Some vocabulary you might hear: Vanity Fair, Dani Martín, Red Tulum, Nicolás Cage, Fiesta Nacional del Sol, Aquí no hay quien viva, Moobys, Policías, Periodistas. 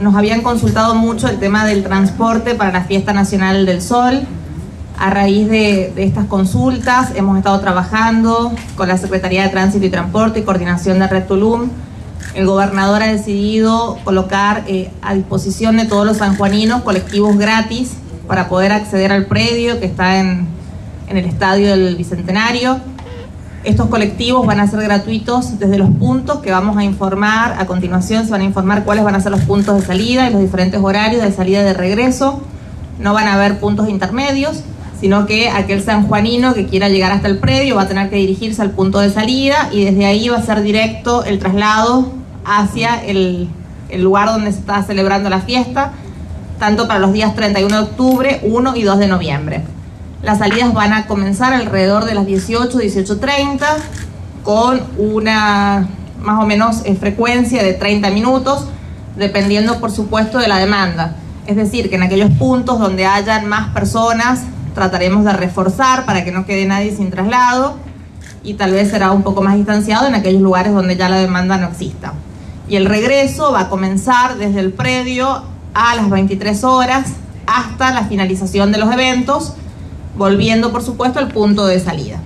nos habían consultado mucho el tema del transporte para la Fiesta Nacional del Sol. A raíz de estas consultas hemos estado trabajando con la Secretaría de Tránsito y Transporte y Coordinación de Red Tulum. El gobernador ha decidido colocar a disposición de todos los sanjuaninos colectivos gratis para poder acceder al predio que está en el Estadio del Bicentenario. Estos colectivos van a ser gratuitos desde los puntos que vamos a informar. A continuación se van a informar cuáles van a ser los puntos de salida y los diferentes horarios de salida y de regreso. No van a haber puntos intermedios, sino que aquel sanjuanino que quiera llegar hasta el predio va a tener que dirigirse al punto de salida y desde ahí va a ser directo el traslado hacia el lugar donde se está celebrando la fiesta, tanto para los días 31 de octubre, 1 y 2 de noviembre. Las salidas van a comenzar alrededor de las 18, 18:30, con una más o menos frecuencia de 30 minutos, dependiendo por supuesto de la demanda. Es decir, que en aquellos puntos donde hayan más personas trataremos de reforzar para que no quede nadie sin traslado, y tal vez será un poco más distanciado en aquellos lugares donde ya la demanda no exista. Y el regreso va a comenzar desde el predio a las 23 horas hasta la finalización de los eventos, volviendo por supuesto al punto de salida.